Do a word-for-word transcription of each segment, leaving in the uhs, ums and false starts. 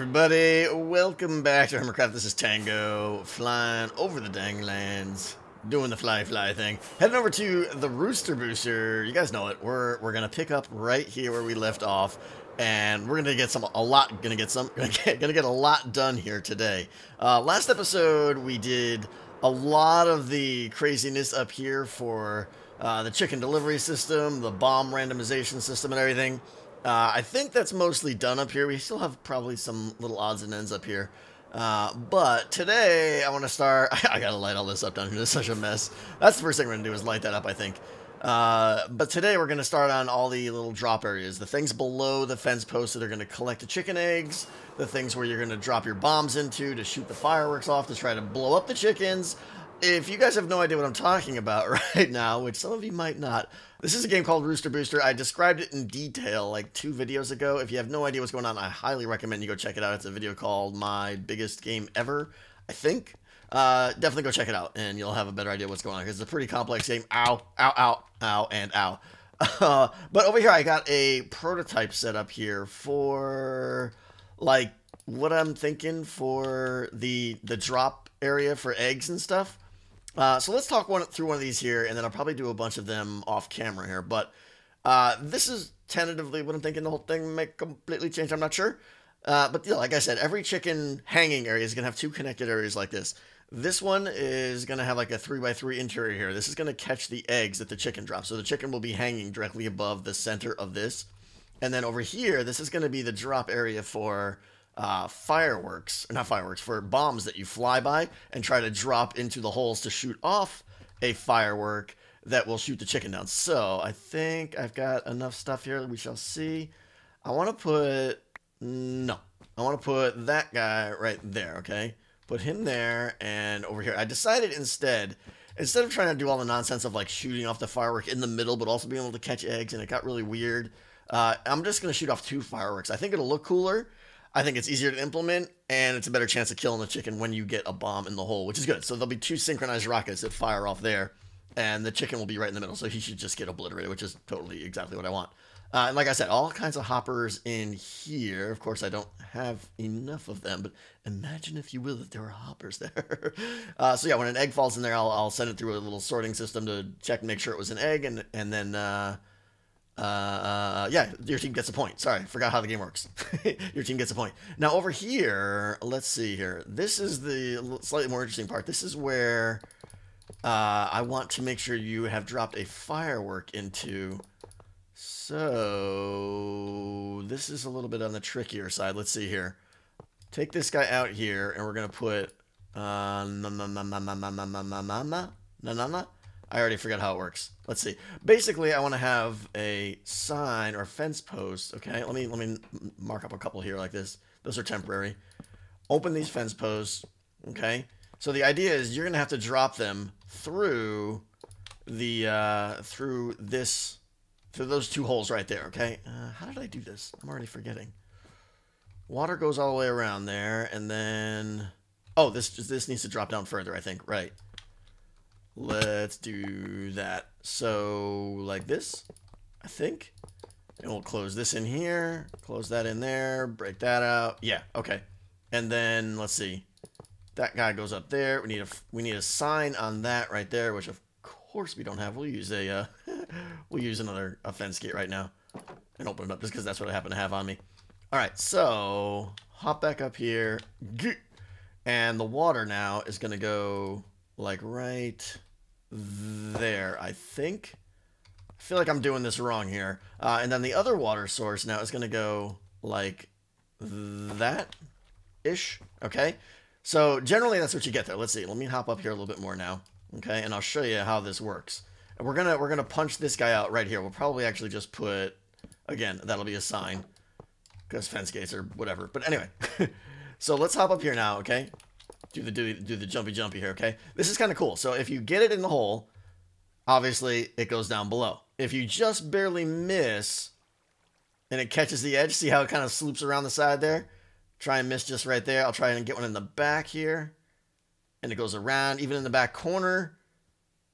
everybody, welcome back to Hermitcraft. This is Tango, flying over the dang lands, doing the fly fly thing. Heading over to the Rooster Booster. You guys know it. We're we're gonna pick up right here where we left off, and we're gonna get some a lot. Gonna get some. Gonna get, gonna get a lot done here today. Uh, last episode we did a lot of the craziness up here for uh, the chicken delivery system, the bomb randomization system, and everything. Uh, I think that's mostly done up here. We still have probably some little odds and ends up here. Uh, but today, I want to start... I, I gotta light all this up down here. This is such a mess. That's the first thing we're gonna do is light that up, I think. Uh, but today, we're gonna start on all the little drop areas. The things below the fence post that are gonna collect the chicken eggs. The things where you're gonna drop your bombs into to shoot the fireworks off to try to blow up the chickens. If you guys have no idea what I'm talking about right now, which some of you might not, this is a game called Rooster Booster. I described it in detail like two videos ago. If you have no idea what's going on, I highly recommend you go check it out. It's a video called My Biggest Game Ever, I think. Uh, definitely go check it out, and you'll have a better idea what's going on, because it's a pretty complex game. Ow, ow, ow, ow, and ow. Uh, but over here, I got a prototype set up here for, like, what I'm thinking for the, the drop area for eggs and stuff. Uh, so let's talk one, through one of these here, and then I'll probably do a bunch of them off camera here. But uh, this is tentatively what I'm thinking. The whole thing may completely change. I'm not sure. Uh, but yeah, like I said, every chicken hanging area is going to have two connected areas like this. This one is going to have like a three by three interior here. This is going to catch the eggs that the chicken drops. So the chicken will be hanging directly above the center of this. And then over here, this is going to be the drop area for... Uh, fireworks, not fireworks, for bombs that you fly by and try to drop into the holes to shoot off a firework that will shoot the chicken down. So I think I've got enough stuff here. We shall see. I want to put, no, I want to put that guy right there. Okay. Put him there and over here. I decided instead, instead of trying to do all the nonsense of like shooting off the firework in the middle, but also being able to catch eggs, and it got really weird. Uh, I'm just going to shoot off two fireworks. I think it'll look cooler. I think it's easier to implement, and it's a better chance of killing the chicken when you get a bomb in the hole, which is good. So there'll be two synchronized rockets that fire off there, and the chicken will be right in the middle, so he should just get obliterated, which is totally exactly what I want. Uh, and like I said, all kinds of hoppers in here. Of course, I don't have enough of them, but imagine, if you will, that there are hoppers there. uh, so yeah, when an egg falls in there, I'll, I'll send it through a little sorting system to check and make sure it was an egg, and, and then... Uh, Uh, yeah, your team gets a point. Sorry, forgot how the game works. Your team gets a point. Now over here, let's see here. This is the slightly more interesting part. This is where uh, I want to make sure you have dropped a firework into. So this is a little bit on the trickier side. Let's see here. Take this guy out here, and we're gonna put. Uh, na na na na na na na na na na na na na. I already forgot how it works. Let's see. Basically, I want to have a sign or fence post. Okay, let me let me mark up a couple here like this. Those are temporary. Open these fence posts. Okay. So the idea is you're gonna have to drop them through the uh, through this through those two holes right there. Okay. Uh, how did I do this? I'm already forgetting. Water goes all the way around there, and then oh, this this needs to drop down further, I think. Right. Let's do that. So like this, I think, and we'll close this in here, close that in there, break that out. Yeah. Okay. And then let's see, that guy goes up there. We need a, we need a sign on that right there, which of course we don't have. We'll use a, uh, we'll use another fence gate right now and open it up just because that's what I happen to have on me. All right. So hop back up here, and the water now is going to go like right there, I think. I feel like I'm doing this wrong here. Uh, and then the other water source now is going to go like that-ish. Okay. So generally that's what you get there. Let's see. Let me hop up here a little bit more now. Okay. And I'll show you how this works. And we're going to, we're going to punch this guy out right here. We'll probably actually just put, again, that'll be a sign because fence gates or whatever. But anyway, so let's hop up here now. Okay. Do the, do, do the jumpy jumpy here, okay? This is kind of cool. So if you get it in the hole, obviously it goes down below. If you just barely miss and it catches the edge, see how it kind of sloops around the side there? Try and miss just right there. I'll try and get one in the back here. And it goes around, even in the back corner.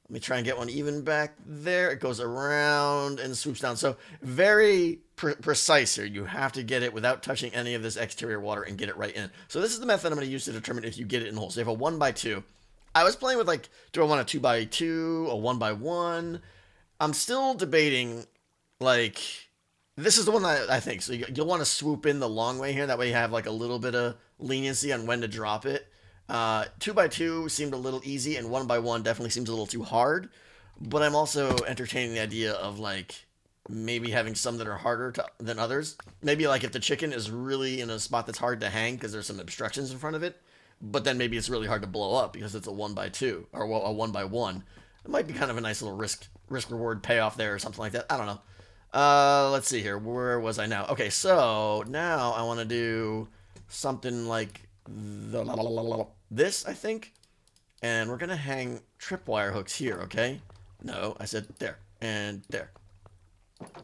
Let me try and get one even back there. It goes around and swoops down. So very pre precise here. You have to get it without touching any of this exterior water and get it right in. So this is the method I'm going to use to determine if you get it in holes. So you have a one by two. I was playing with like, do I want a two by two, a one by one? I'm still debating, like, this is the one that I think. So you'll want to swoop in the long way here. That way you have like a little bit of leniency on when to drop it. Uh, two by two seemed a little easy, and one by one definitely seems a little too hard. But I'm also entertaining the idea of like maybe having some that are harder to, than others. Maybe like if the chicken is really in a spot that's hard to hang because there's some obstructions in front of it, but then maybe it's really hard to blow up because it's a one by two or a one by one. It might be kind of a nice little risk risk reward payoff there or something like that. I don't know. Uh, let's see here. Where was I now? Okay, so now I want to do something like the la, la, la, la, la, this, I think, and we're gonna hang tripwire hooks here. Okay, no, I said there and there.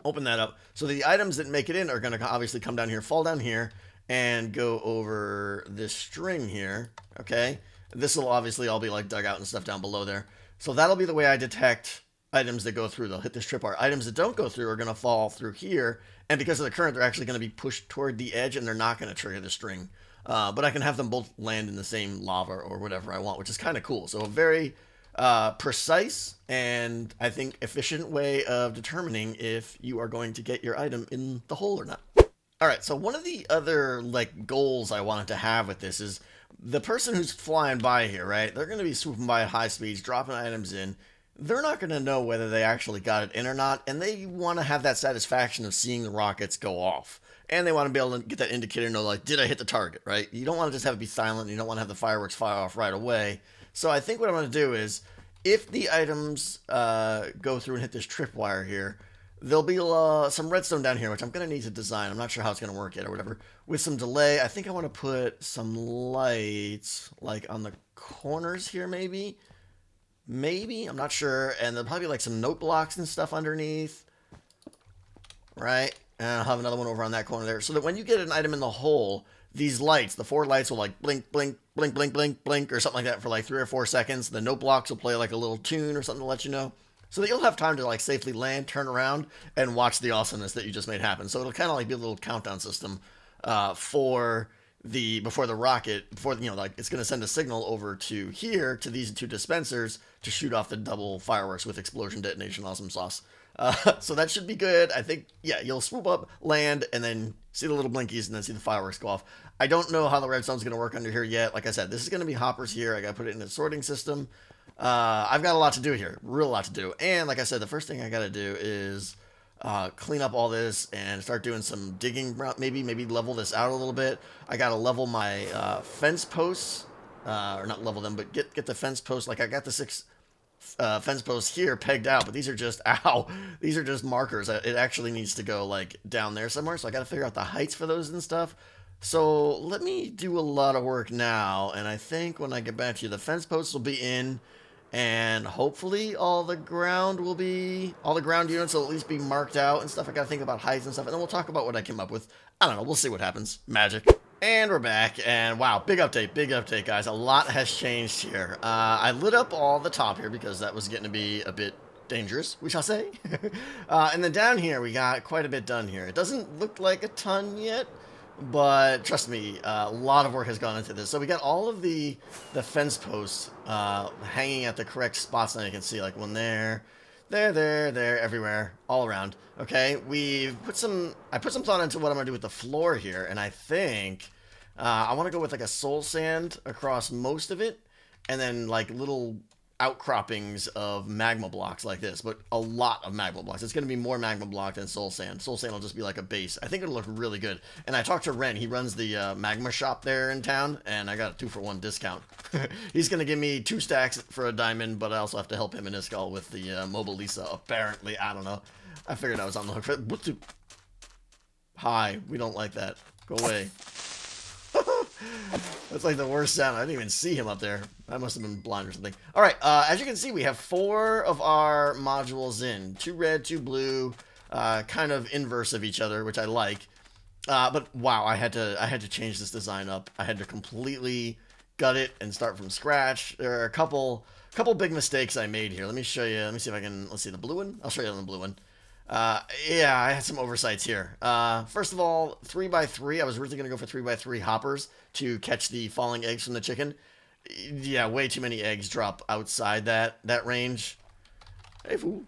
Open that up. So the items that make it in are gonna obviously come down here, fall down here, and go over this string here. Okay, this will obviously all be like dug out and stuff down below there. So that'll be the way I detect items that go through. They'll hit this tripwire. Items that don't go through are gonna fall through here, and because of the current, they're actually gonna be pushed toward the edge, and they're not gonna trigger the string. Uh, but I can have them both land in the same lava or whatever I want, which is kind of cool. So a very uh, precise and, I think, efficient way of determining if you are going to get your item in the hole or not. All right, so one of the other, like, goals I wanted to have with this is the person who's flying by here, right? They're going to be swooping by at high speeds, dropping items in. They're not going to know whether they actually got it in or not, and they want to have that satisfaction of seeing the rockets go off. And they want to be able to get that indicator and know, like, did I hit the target, right? You don't want to just have it be silent. You don't want to have the fireworks fire off right away. So I think what I'm going to do is, if the items uh, go through and hit this tripwire here, there'll be uh, some redstone down here, which I'm going to need to design. I'm not sure how it's going to work yet or whatever. With some delay, I think I want to put some lights, like, on the corners here maybe. Maybe. I'm not sure. And there'll probably be, like, some note blocks and stuff underneath. Right? And I'll have another one over on that corner there. So that when you get an item in the hole, these lights, the four lights will like blink, blink, blink, blink, blink, blink, or something like that for like three or four seconds. The note blocks will play like a little tune or something to let you know. So that you'll have time to like safely land, turn around, and watch the awesomeness that you just made happen. So it'll kind of like be a little countdown system uh, for the, before the rocket, before, you know, like it's going to send a signal over to here, to these two dispensers to shoot off the double fireworks with explosion, detonation, awesome sauce. Uh, so that should be good. I think, yeah, you'll swoop up, land, and then see the little blinkies and then see the fireworks go off. I don't know how the redstone's going to work under here yet. Like I said, this is going to be hoppers here. I got to put it in a sorting system. Uh, I've got a lot to do here, real lot to do. And like I said, the first thing I got to do is uh, clean up all this and start doing some digging, maybe, maybe level this out a little bit. I got to level my uh, fence posts, uh, or not level them, but get, get the fence posts. Like I got the six... Uh, fence posts here pegged out, but these are just ow these are just markers. It actually needs to go like down there somewhere, so I gotta figure out the heights for those and stuff. So let me do a lot of work now, and I think when I get back to you, the fence posts will be in, and hopefully all the ground will be all the ground units will at least be marked out and stuff. I gotta think about heights and stuff, and then we'll talk about what I came up with. I don't know, we'll see what happens. Magic. And we're back, and wow, big update, big update, guys. A lot has changed here. Uh, I lit up all the top here because that was getting to be a bit dangerous, we shall say. uh, and then down here, we got quite a bit done here. It doesn't look like a ton yet, but trust me, uh, a lot of work has gone into this. So we got all of the, the fence posts uh, hanging at the correct spots. Now you can see, like, one there, there, there, there, everywhere, all around. Okay, we've put some, I put some thought into what I'm going to do with the floor here, and I think... Uh, I want to go with like a soul sand across most of it, and then like little outcroppings of magma blocks like this, but a lot of magma blocks. It's going to be more magma block than soul sand. Soul sand will just be like a base. I think it'll look really good. And I talked to Ren. He runs the uh, magma shop there in town, and I got a two for one discount. He's going to give me two stacks for a diamond, but I also have to help him in Iskall with the uh, Mobelisa, apparently. I don't know. I figured I was on the hook for it. Hi, we don't like that. Go away. That's like the worst sound. I didn't even see him up there. I must have been blind or something. All right, uh, as you can see, we have four of our modules in. Two red, two blue, uh, kind of inverse of each other, which I like. Uh, but wow, I had to I had to change this design up. I had to completely gut it and start from scratch. There are a couple couple big mistakes I made here. Let me show you. Let me see if I can. Let's see the blue one. I'll show you on the blue one. Uh, yeah, I had some oversights here. Uh, first of all, three by three. I was originally going to go for three by three hoppers to catch the falling eggs from the chicken. Yeah, way too many eggs drop outside that that range. Hey, fool.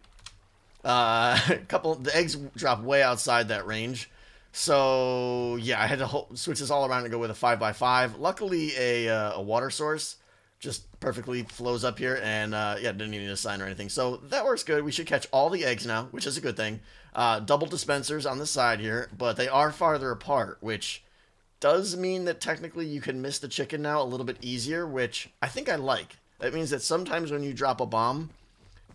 Uh, a couple. The eggs drop way outside that range. So yeah, I had to ho switch this all around and go with a five by five. Luckily, a uh, a water source just perfectly flows up here, and uh, yeah, didn't even need a sign or anything. So that works good. We should catch all the eggs now, which is a good thing. Uh, double dispensers on the side here, but they are farther apart, which does mean that technically you can miss the chicken now a little bit easier, which I think I like. That means that sometimes when you drop a bomb,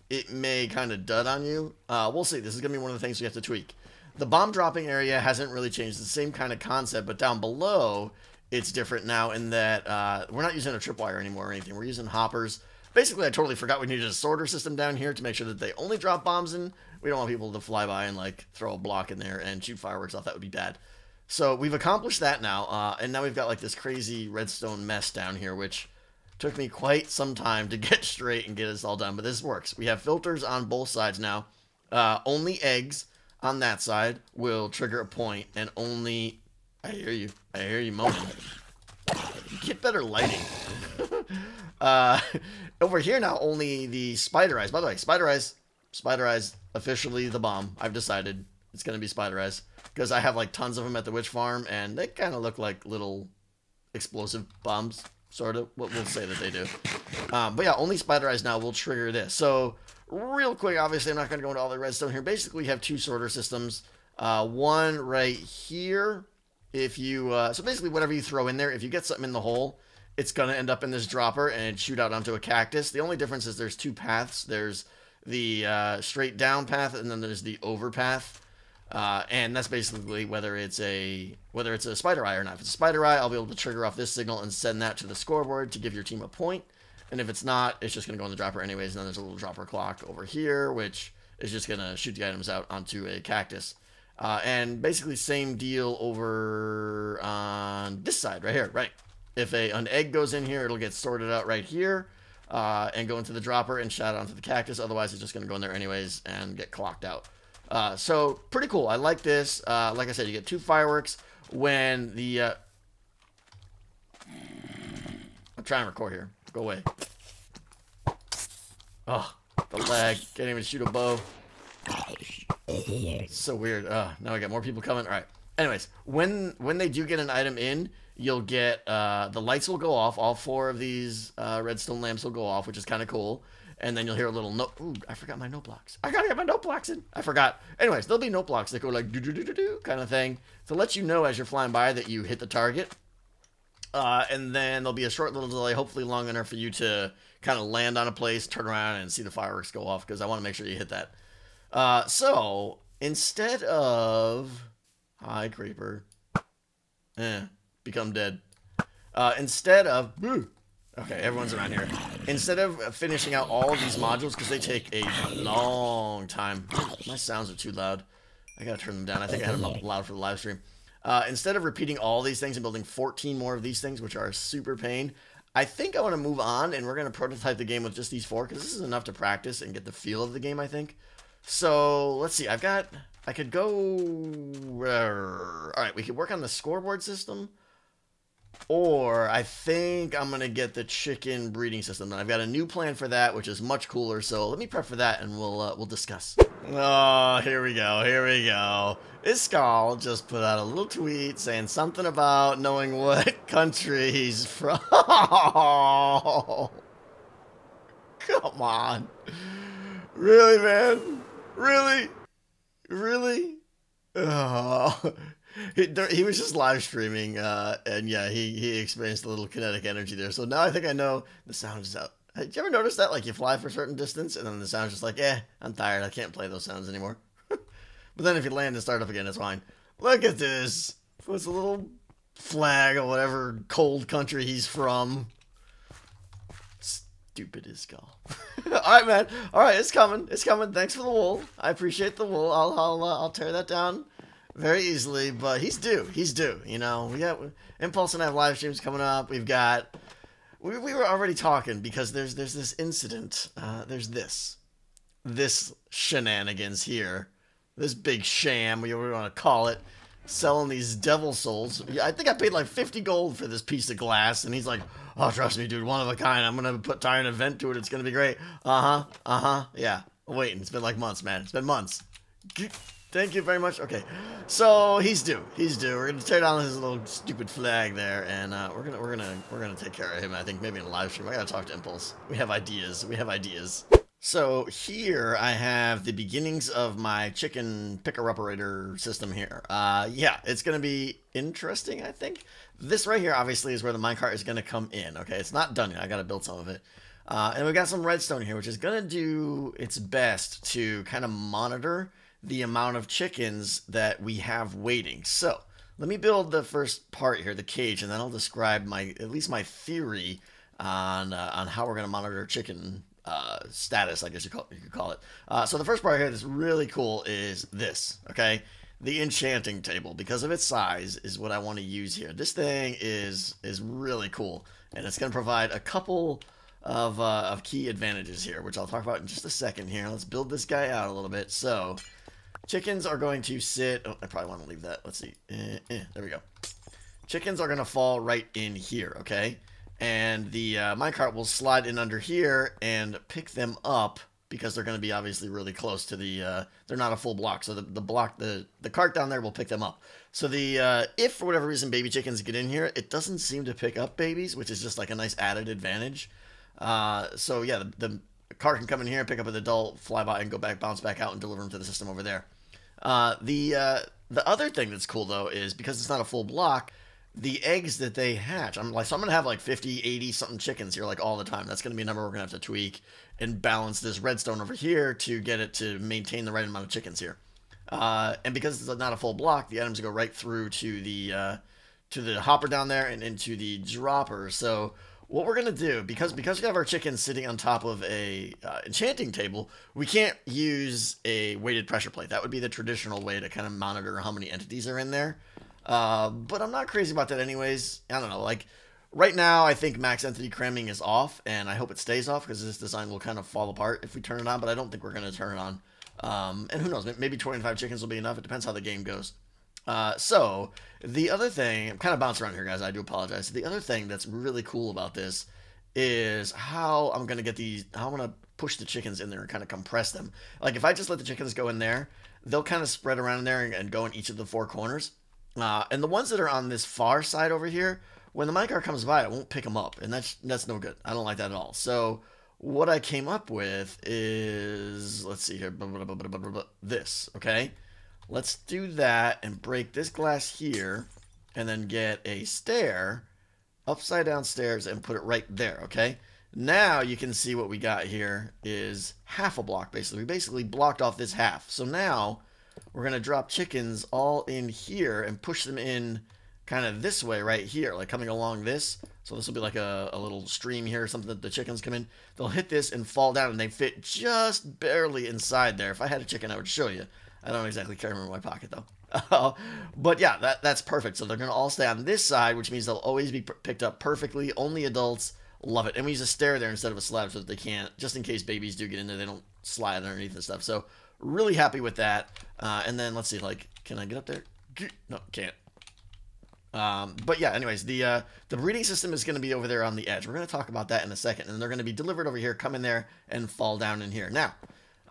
it may kind of dud on you. Uh, we'll see. This is gonna be one of the things we have to tweak. The bomb dropping area hasn't really changed. It's the same kind of concept, but down below, it's different now in that uh, we're not using a tripwire anymore or anything. We're using hoppers. Basically, I totally forgot we needed a sorter system down here to make sure that they only drop bombs in. We don't want people to fly by and like throw a block in there and shoot fireworks off. That would be bad. So we've accomplished that now, uh, and now we've got like this crazy redstone mess down here, which took me quite some time to get straight and get us all done, but this works. We have filters on both sides now. Uh, only eggs on that side will trigger a point, and only... I hear you. I hear you moaning. Get better lighting. uh, over here now, only the spider eyes. By the way, spider eyes. Spider eyes, officially the bomb. I've decided it's going to be spider eyes, because I have like tons of them at the witch farm, and they kind of look like little explosive bombs, sort of. We'll say that they do. Um, but yeah, only spider eyes now will trigger this. So... real quick, obviously, I'm not going to go into all the redstone here. Basically, we have two sorter systems. Uh, one right here. If you uh, So basically, whatever you throw in there, if you get something in the hole, it's going to end up in this dropper and shoot out onto a cactus. The only difference is there's two paths. There's the uh, straight down path, and then there's the over path. Uh, and that's basically whether it's a whether it's a spider eye or not. If it's a spider eye, I'll be able to trigger off this signal and send that to the scoreboard to give your team a point. And if it's not, it's just going to go in the dropper anyways. And then there's a little dropper clock over here, which is just going to shoot the items out onto a cactus. Uh, and basically same deal over on this side right here, right? If a, an egg goes in here, it'll get sorted out right here uh, and go into the dropper and shot onto the cactus. Otherwise, it's just going to go in there anyways and get clocked out. Uh, so pretty cool. I like this. Uh, like I said, you get two fireworks when the... Uh... I'm trying to record here. Go away. Oh, the lag. Can't even shoot a bow. It's so weird. Uh, now I got more people coming. All right. Anyways, when when they do get an item in, you'll get uh, the lights will go off. All four of these uh, redstone lamps will go off, which is kind of cool. And then you'll hear a little note. Ooh, I forgot my note blocks. I gotta get my note blocks in. I forgot. Anyways, there'll be note blocks that go like do do do do do kind of thing to let you know as you're flying by that you hit the target. Uh, and then there'll be a short little delay, hopefully long enough for you to kind of land on a place, turn around, and see the fireworks go off, because I want to make sure you hit that. Uh, so, instead of... Hi, Creeper. Eh, become dead. Uh, instead of... Okay, everyone's around here. Instead of finishing out all of these modules, because they take a long time. My sounds are too loud. I gotta turn them down. I think I had them up loud for the live stream. Uh, instead of repeating all these things and building fourteen more of these things, which are a super pain, I think I want to move on, and we're going to prototype the game with just these four, because this is enough to practice and get the feel of the game, I think. So, let's see. I've got... I could go... All right, we could work on the scoreboard system, or I think I'm going to get the chicken breeding system. And I've got a new plan for that, which is much cooler, so let me prep for that, and we'll, uh, we'll discuss. Oh, here we go, here we go. Iskall just put out a little tweet saying something about knowing what country he's from. Come on. Really, man? Really? Really? Oh. He, he was just live streaming, uh, and yeah, he, he experienced a little kinetic energy there. So now I think I know the sound is out. Did you ever notice that? Like, you fly for a certain distance, and then the sound's just like, eh, I'm tired. I can't play those sounds anymore. But then if you land and start up again, it's fine. Look at this. It's a little flag or whatever cold country he's from. Stupid Iskall. All right, man. All right, it's coming. It's coming. Thanks for the wool. I appreciate the wool. I'll, I'll, uh, I'll tear that down very easily, but he's due. He's due. You know, we got Impulse and I have live streams coming up. We've got... we, we were already talking because there's there's this incident. Uh, there's this. This shenanigans here. This big sham, whatever you want to call it. Selling these devil souls. Yeah, I think I paid like fifty gold for this piece of glass. And he's like, oh, trust me, dude. One of a kind. I'm going to put tie an event to it. It's going to be great. Uh-huh. Uh-huh. Yeah. I'm waiting. It's been like months, man. It's been months. Thank you very much. Okay. So he's due. He's due. We're going to tear down his little stupid flag there. And uh, we're going to, we're going to, we're going to take care of him. I think maybe in a live stream. I got to talk to Impulse. We have ideas. We have ideas. So here I have the beginnings of my chicken picker-upperator system here. Uh, yeah, it's going to be interesting, I think. This right here, obviously, is where the minecart is going to come in. Okay, it's not done yet. I got to build some of it. Uh, and we've got some redstone here, which is going to do its best to kind of monitor the amount of chickens that we have waiting. So let me build the first part here, the cage, and then I'll describe my at least my theory on, uh, on how we're going to monitor chicken Uh, status, I guess you, call, you could call it. Uh, so the first part here that's really cool is this, okay? The enchanting table, because of its size, is what I want to use here. This thing is is really cool, and it's going to provide a couple of, uh, of key advantages here, which I'll talk about in just a second here. Let's build this guy out a little bit. So chickens are going to sit... Oh, I probably want to leave that. Let's see. Eh, eh, there we go. Chickens are going to fall right in here, okay? And the uh, minecart will slide in under here and pick them up because they're going to be obviously really close to the, uh, they're not a full block. So the, the block, the, the cart down there will pick them up. So the, uh, if for whatever reason baby chickens get in here, it doesn't seem to pick up babies, which is just like a nice added advantage. Uh, so yeah, the, the cart can come in here, pick up an adult, fly by and go back, bounce back out and deliver them to the system over there. Uh, the, uh, the other thing that's cool though is because it's not a full block, the eggs that they hatch, I'm like, so I'm going to have like fifty, eighty something chickens here like all the time. That's going to be a number we're going to have to tweak and balance this redstone over here to get it to maintain the right amount of chickens here. Uh, and because it's not a full block, the items go right through to the, uh, to the hopper down there and into the dropper. So what we're going to do, because, because we have our chickens sitting on top of a uh, enchanting table, we can't use a weighted pressure plate. That would be the traditional way to kind of monitor how many entities are in there. Uh, but I'm not crazy about that anyways. I don't know. Like right now, I think max entity cramming is off and I hope it stays off because this design will kind of fall apart if we turn it on, but I don't think we're going to turn it on. Um, and who knows, maybe twenty-five chickens will be enough. It depends how the game goes. Uh, so the other thing, I'm kind of bouncing around here guys. I do apologize. The other thing that's really cool about this is how I'm going to get these, how I'm going to push the chickens in there and kind of compress them. Like if I just let the chickens go in there, they'll kind of spread around in there and, and go in each of the four corners. Uh, and the ones that are on this far side over here, when the minecart comes by, it won't pick them up. And that's that's no good. I don't like that at all. So what I came up with is, let's see here, blah, blah, blah, blah, blah, blah, blah, this, okay? Let's do that and break this glass here and then get a stair, upside down stairs, and put it right there, okay? Now you can see what we got here is half a block, basically. We basically blocked off this half. So now... we're going to drop chickens all in here and push them in kind of this way right here, like coming along this. So this will be like a, a little stream here or something that the chickens come in. They'll hit this and fall down, and they fit just barely inside there. If I had a chicken, I would show you. I don't exactly carry them in my pocket, though. But, yeah, that, that's perfect. So they're going to all stay on this side, which means they'll always be picked up perfectly. Only adults love it. And we use a stair there instead of a slab so that they can't, just in case babies do get in there, they don't slide underneath and stuff. So really happy with that. Uh, and then let's see, like, can I get up there? No, can't. Um, but yeah, anyways, the uh, the breeding system is going to be over there on the edge. We're going to talk about that in a second. And they're going to be delivered over here, come in there, and fall down in here. Now,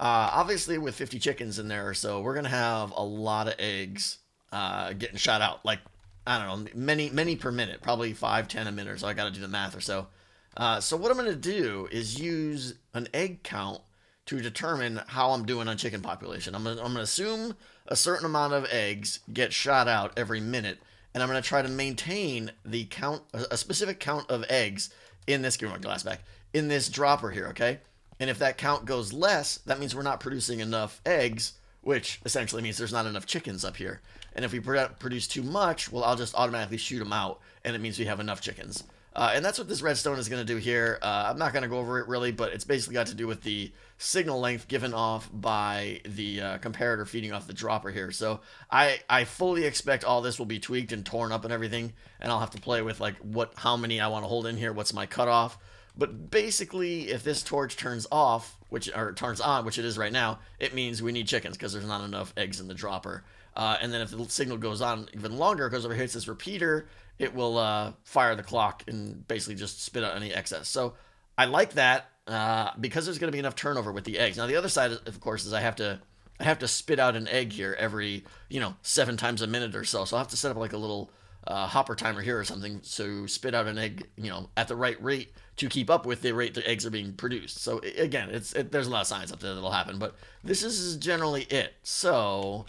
uh, obviously with fifty chickens in there or so, we're going to have a lot of eggs uh, getting shot out. Like, I don't know, many, many per minute, probably five, ten a minute or so. I got to do the math or so. Uh, so what I'm going to do is use an egg count to determine how I'm doing on chicken population. I'm gonna, I'm gonna assume a certain amount of eggs get shot out every minute, and I'm gonna try to maintain the count, a specific count of eggs in this, give me my glass back, in this dropper here, okay? And if that count goes less, that means we're not producing enough eggs, which essentially means there's not enough chickens up here. And if we produce too much, well, I'll just automatically shoot them out, and it means we have enough chickens. Uh, and that's what this redstone is going to do here. Uh, I'm not going to go over it really, but it's basically got to do with the signal length given off by the uh, comparator feeding off the dropper here. So I, I fully expect all this will be tweaked and torn up and everything, and I'll have to play with like what how many I want to hold in here, what's my cutoff. But basically, if this torch turns off, which or turns on, which it is right now, it means we need chickens because there's not enough eggs in the dropper. Uh, and then if the signal goes on even longer, because over here hits this repeater, it will uh, fire the clock and basically just spit out any excess. So I like that uh, because there's going to be enough turnover with the eggs. Now the other side, of course, is I have to I have to spit out an egg here every you know seven times a minute or so. So I'll have to set up like a little uh, hopper timer here or something to spit out an egg you know at the right rate to keep up with the rate the eggs are being produced. So again, it's it, there's a lot of science up there that'll happen, but this is generally it. So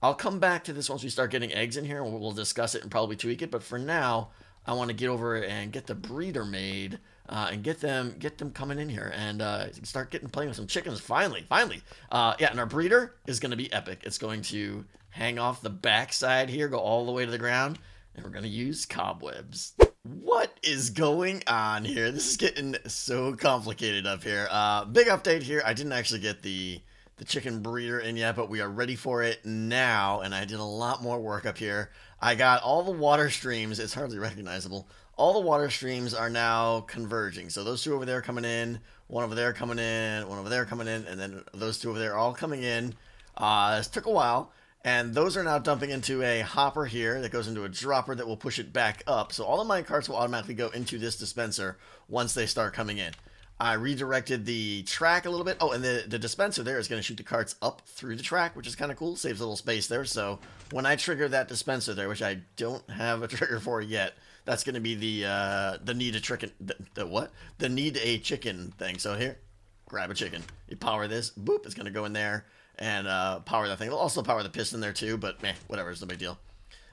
I'll come back to this once we start getting eggs in here. We'll, we'll discuss it and probably tweak it. But for now, I want to get over and get the breeder made uh, and get them get them coming in here and uh, start getting playing with some chickens. Finally, finally, uh, yeah. And our breeder is going to be epic. It's going to hang off the backside here, go all the way to the ground, and we're going to use cobwebs. What is going on here? This is getting so complicated up here. Uh, big update here. I didn't actually get the. the chicken breeder in yet, but we are ready for it now, and I did a lot more work up here. I got all the water streams, it's hardly recognizable, all the water streams are now converging. So those two over there coming in, one over there coming in, one over there coming in, and then those two over there all coming in. Uh, this took a while, and those are now dumping into a hopper here that goes into a dropper that will push it back up. So all the mine carts will automatically go into this dispenser once they start coming in. I redirected the track a little bit. Oh, and the, the dispenser there is going to shoot the carts up through the track, which is kind of cool. Saves a little space there. So when I trigger that dispenser there, which I don't have a trigger for yet, that's going to be the uh, the need a chicken. The, the what? The need a chicken thing. So here, grab a chicken. You power this. Boop. It's going to go in there and uh, power that thing. It'll also power the piston there too, but meh, whatever. It's no big deal.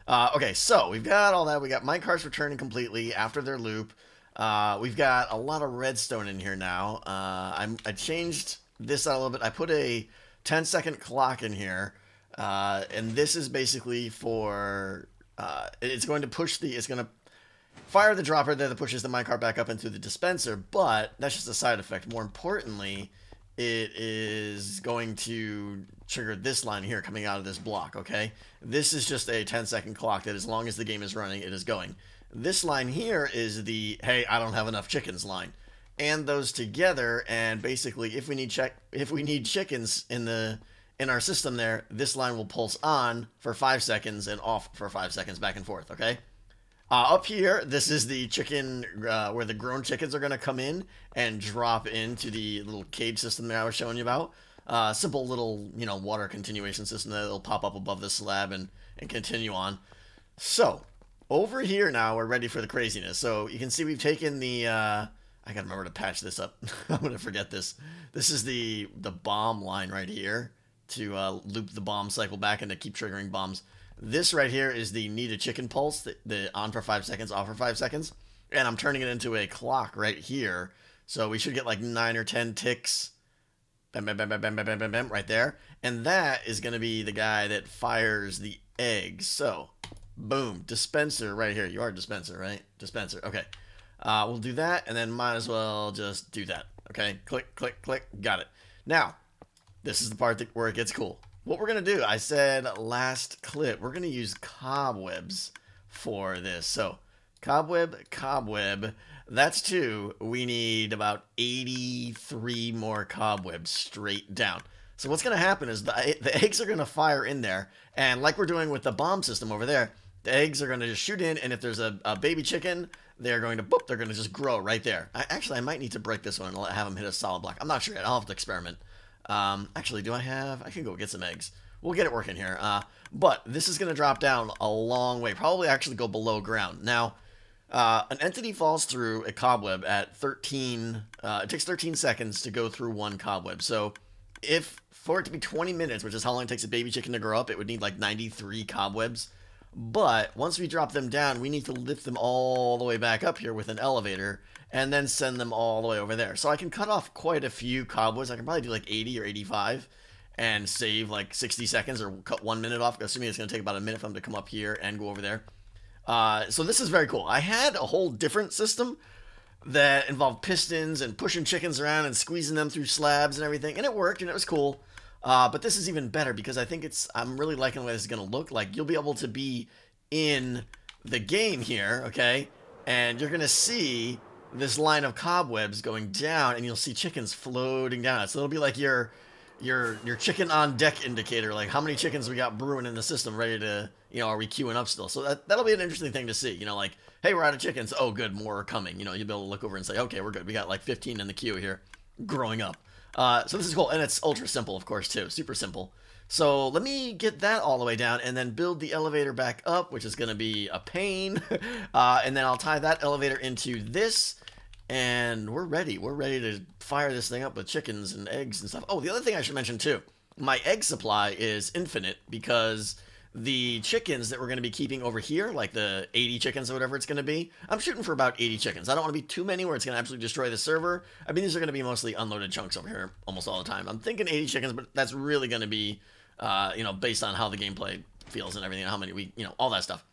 Uh, okay, so we've got all that. We got mine carts returning completely after their loop. Uh, we've got a lot of redstone in here now. Uh, I'm, I changed this out a little bit. I put a ten second clock in here. Uh, and this is basically for, uh, it's going to push the, it's going to fire the dropper there that pushes the minecart back up into the dispenser, but that's just a side effect. More importantly, it is going to trigger this line here coming out of this block, okay? This is just a ten second clock that as long as the game is running, it is going. This line here is the, hey, I don't have enough chickens line. And those together, and basically if we need check, if we need chickens in the in our system there, this line will pulse on for five seconds and off for five seconds back and forth, okay? Uh, up here, this is the chicken, uh, where the grown chickens are going to come in and drop into the little cage system that I was showing you about. Uh, simple little, you know, water continuation system that will pop up above the slab and, and continue on. So over here now, we're ready for the craziness. So you can see we've taken the, uh, I gotta remember to patch this up. I'm gonna forget this. This is the, the bomb line right here to uh, loop the bomb cycle back and to keep triggering bombs. This right here is the need a chicken pulse, the, the on for five seconds, off for five seconds. And I'm turning it into a clock right here. So we should get like nine or ten ticks. Bam, bam, bam, bam, bam, bam, bam, bam, right there. And that is gonna be the guy that fires the eggs. So boom, dispenser right here. You are a dispenser, right? Dispenser. Okay. Uh, we'll do that and then might as well just do that. Okay. Click, click, click. Got it. Now, this is the part that, where it gets cool. What we're going to do, I said last clip, we're going to use cobwebs for this. So cobweb, cobweb, that's two. We need about eighty-three more cobwebs straight down. So what's going to happen is the, the eggs are going to fire in there. And like we're doing with the bomb system over there, the eggs are going to just shoot in, and if there's a, a baby chicken, they're going to boop, they're going to just grow right there. I, actually, I might need to break this one and let, have them hit a solid block. I'm not sure yet. I'll have to experiment. Um, actually, do I have? I can go get some eggs. We'll get it working here. Uh, but this is going to drop down a long way, probably actually go below ground. Now, uh, an entity falls through a cobweb at thirteen. Uh, it takes thirteen seconds to go through one cobweb. So if for it to be twenty minutes, which is how long it takes a baby chicken to grow up, it would need like ninety-three cobwebs. But once we drop them down, we need to lift them all the way back up here with an elevator and then send them all the way over there. So I can cut off quite a few cobwebs. I can probably do like eighty or eighty-five and save like sixty seconds or cut one minute off, assuming it's going to take about a minute for them to come up here and go over there. Uh, so this is very cool. I had a whole different system that involved pistons and pushing chickens around and squeezing them through slabs and everything, and it worked and it was cool. Uh, but this is even better because I think it's, I'm really liking what this is going to look like. You'll be able to be in the game here, okay? And you're going to see this line of cobwebs going down, and you'll see chickens floating down. So it'll be like your your your chicken on deck indicator, like how many chickens we got brewing in the system ready to, you know, are we queuing up still? So that, that'll be an interesting thing to see, you know, like, hey, we're out of chickens. Oh, good, more are coming. You know, you'll be able to look over and say, okay, we're good. We got like fifteen in the queue here growing up. Uh, so this is cool, and it's ultra simple, of course, too. Super simple. So let me get that all the way down and then build the elevator back up, which is going to be a pain. uh, and then I'll tie that elevator into this, and we're ready. We're ready to fire this thing up with chickens and eggs and stuff. Oh, the other thing I should mention, too, my egg supply is infinite because the chickens that we're going to be keeping over here, like the eighty chickens or whatever it's going to be, I'm shooting for about eighty chickens. I don't want to be too many where it's going to absolutely destroy the server. I mean, these are going to be mostly unloaded chunks over here almost all the time. I'm thinking eighty chickens, but that's really going to be, uh, you know, based on how the gameplay feels and everything, how many we, you know, all that stuff.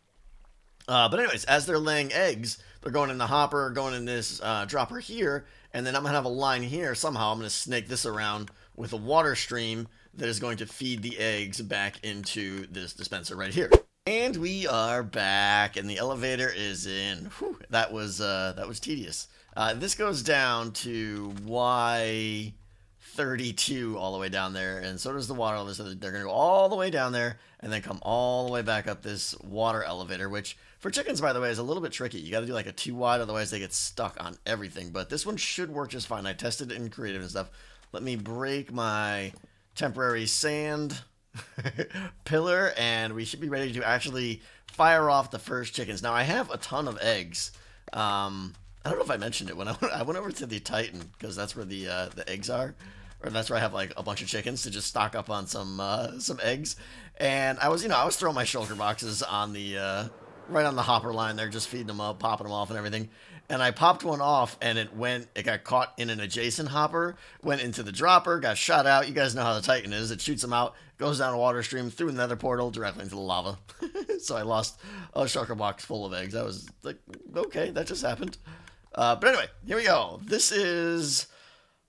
Uh, but anyways, as they're laying eggs, they're going in the hopper, going in this uh, dropper here, and then I'm going to have a line here. Somehow I'm going to snake this around with a water stream that is going to feed the eggs back into this dispenser right here. And we are back, and the elevator is in. Whew, that was uh, that was tedious. Uh, this goes down to Y thirty-two all the way down there, and so does the water elevator. So they're going to go all the way down there and then come all the way back up this water elevator, which for chickens, by the way, is a little bit tricky. You got to do like a two wide, otherwise they get stuck on everything. But this one should work just fine. I tested it in creative and stuff. Let me break my temporary sand pillar, and we should be ready to actually fire off the first chickens. Now, I have a ton of eggs. Um, I don't know if I mentioned it. When I went, I went over to the Titan, because that's where the uh, the eggs are, or that's where I have like a bunch of chickens to just stock up on some uh, some eggs. And I was, you know, I was throwing my shulker boxes on the uh, right on the hopper line there, just feeding them up, popping them off, and everything. And I popped one off, and it went, it got caught in an adjacent hopper, went into the dropper, got shot out. You guys know how the Titan is. It shoots them out, goes down a water stream, through another portal, directly into the lava. So I lost a shulker box full of eggs. I was like, okay, that just happened. Uh, but anyway, here we go. This is,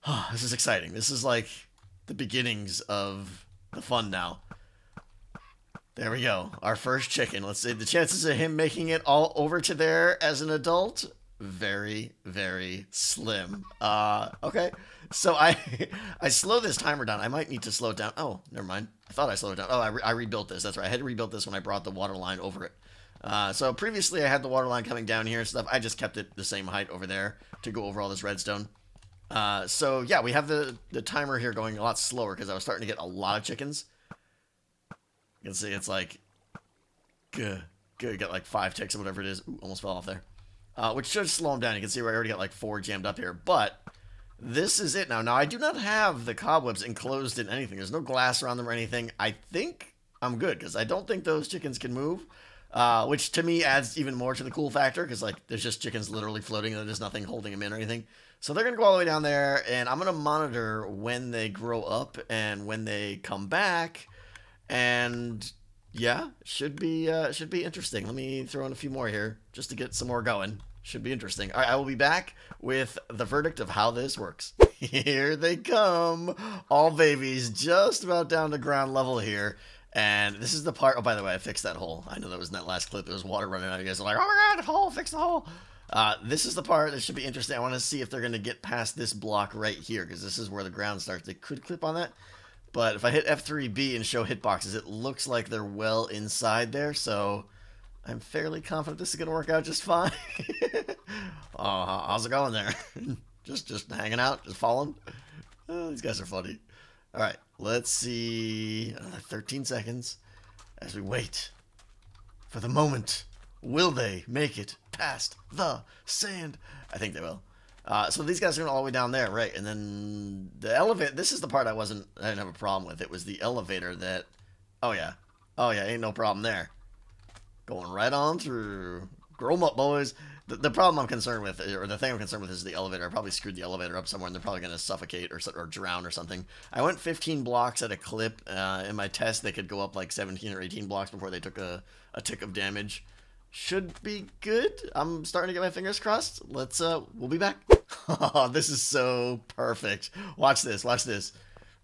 oh, this is exciting. This is like the beginnings of the fun now. There we go. Our first chicken. Let's see the chances of him making it all over to there as an adult. Very, very slim. Uh, okay, so I I slow this timer down. I might need to slow it down. Oh, never mind. I thought I slowed it down. Oh, I, re I rebuilt this. That's right. I had to rebuild this when I brought the water line over it. Uh, so previously I had the water line coming down here and stuff. I just kept it the same height over there to go over all this redstone. Uh, so yeah, we have the, the timer here going a lot slower because I was starting to get a lot of chickens. You can see it's like, good, good. Got like five ticks or whatever it is. Ooh, almost fell off there. Uh, which should slow them down. You can see where I already got like four jammed up here, but this is it now. Now, I do not have the cobwebs enclosed in anything. There's no glass around them or anything. I think I'm good because I don't think those chickens can move, uh, which to me adds even more to the cool factor because like there's just chickens literally floating and there's nothing holding them in or anything. So they're going to go all the way down there, and I'm going to monitor when they grow up and when they come back, and yeah, should be uh, should be interesting. Let me throw in a few more here just to get some more going. Should be interesting. All right, I will be back with the verdict of how this works. Here they come, all babies, just about down to ground level here. And this is the part. Oh, by the way, I fixed that hole. I know that was in that last clip. There was water running out. You guys are like, oh my god, hole, fix the hole. Uh, this is the part that should be interesting. I want to see if they're going to get past this block right here because this is where the ground starts. They could clip on that. But if I hit F three B and show hitboxes, it looks like they're well inside there, so I'm fairly confident this is going to work out just fine. Oh, how's it going there? just just hanging out? Just falling? Oh, these guys are funny. All right, let's see. Uh, thirteen seconds as we wait for the moment. Will they make it past the sand? I think they will. Uh, so these guys are going all the way down there, right? And then the elevator, this is the part I wasn't, I didn't have a problem with. It was the elevator that, oh yeah, oh yeah, ain't no problem there. Going right on through. Grow 'em up, boys. The, the problem I'm concerned with, or the thing I'm concerned with is the elevator. I probably screwed the elevator up somewhere and they're probably going to suffocate or, or drown or something. I went fifteen blocks at a clip uh, in my test. They could go up like seventeen or eighteen blocks before they took a, a tick of damage. should be good. I'm starting to get my fingers crossed. Let's, uh, we'll be back. Oh, this is so perfect. Watch this, watch this.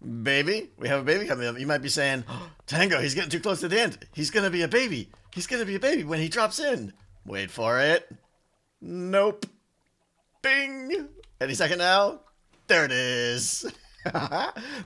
Baby, we have a baby coming up. You might be saying, oh, Tango, he's getting too close to the end. He's going to be a baby. He's going to be a baby when he drops in. Wait for it. Nope. Bing. Any second now. There it is.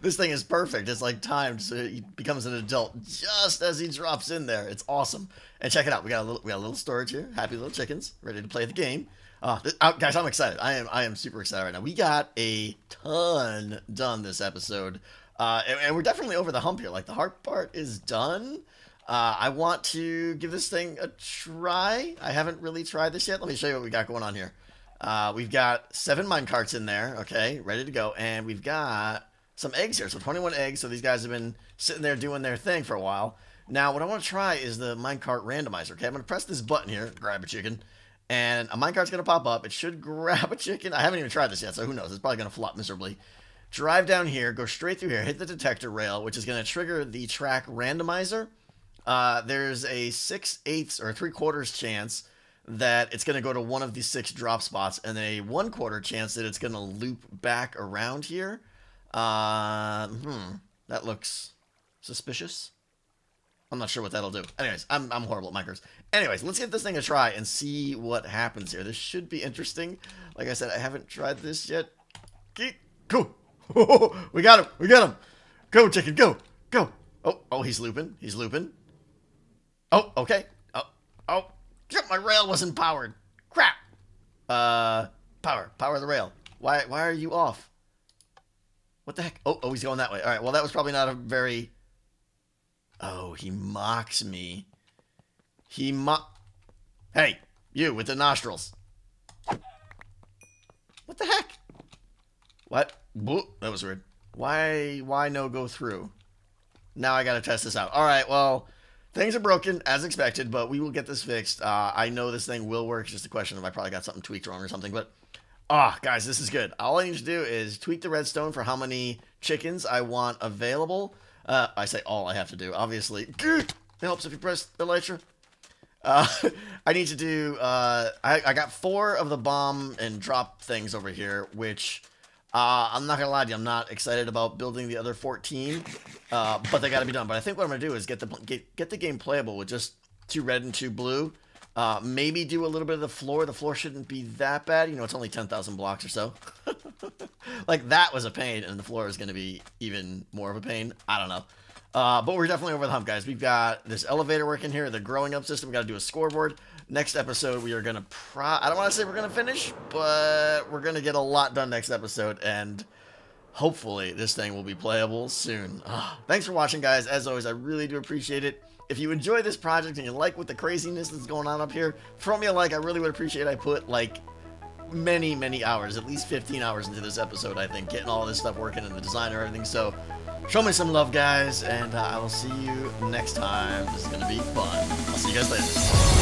This thing is perfect. It's like timed, so he becomes an adult just as he drops in there. It's awesome. And check it out. We got a little, we got a little storage here. Happy little chickens, ready to play the game. Uh, this, uh, guys, I'm excited. I am. I am super excited right now. We got a ton done this episode, uh, and, and we're definitely over the hump here. Like the hard part is done. Uh, I want to give this thing a try. I haven't really tried this yet. Let me show you what we got going on here. Uh, we've got seven minecarts in there, okay, ready to go. And we've got some eggs here, so twenty-one eggs. So these guys have been sitting there doing their thing for a while. Now, what I want to try is the minecart randomizer, okay? I'm going to press this button here, grab a chicken, and a minecart's going to pop up. It should grab a chicken. I haven't even tried this yet, so who knows? It's probably going to flop miserably. Drive down here, go straight through here, hit the detector rail, which is going to trigger the track randomizer. Uh, there's a six-eighths or three-quarters chance that it's going to go to one of the six drop spots, and a one-quarter chance that it's going to loop back around here. Uh, hmm, that looks suspicious. I'm not sure what that'll do. Anyways, I'm, I'm horrible at minecars. Anyways, let's give this thing a try and see what happens here. This should be interesting. Like I said, I haven't tried this yet. Cool. We got him. We got him. Go, chicken. Go. Go. Oh, oh, he's looping. He's looping. Oh, okay. Oh, oh. My rail wasn't powered. Crap. Uh, power. Power the rail. Why Why are you off? What the heck? Oh, oh, he's going that way. All right, well, that was probably not a very... Oh, he mocks me. He mock... Hey, you with the nostrils. What the heck? What? That was weird. Why, why no go through? Now I gotta test this out. All right, well... Things are broken, as expected, but we will get this fixed. Uh, I know this thing will work. It's just a question of I probably got something tweaked wrong or something. But, ah, oh, guys, this is good. All I need to do is tweak the redstone for how many chickens I want available. Uh, I say all I have to do, obviously. It helps if you press the elytra. Uh, I need to do, uh, I, I got four of the bomb and drop things over here, which... Uh, I'm not going to lie to you, I'm not excited about building the other fourteen, uh, but they got to be done. But I think what I'm going to do is get the get, get the game playable with just two red and two blue. Uh, maybe do a little bit of the floor. The floor shouldn't be that bad. You know, it's only ten thousand blocks or so. Like, that was a pain, and the floor is going to be even more of a pain. I don't know. Uh, but we're definitely over the hump, guys. We've got this elevator working here, the growing up system. We've got to do a scoreboard. Next episode, we are going to pro... I don't want to say we're going to finish, but we're going to get a lot done next episode, and hopefully this thing will be playable soon. Oh, thanks for watching, guys. As always, I really do appreciate it. If you enjoy this project and you like what the craziness that's going on up here, throw me a like. I really would appreciate it. I put, like, many, many hours, at least fifteen hours into this episode, I think, getting all this stuff working and the design and everything. So show me some love, guys, and uh, I will see you next time. This is going to be fun. I'll see you guys later.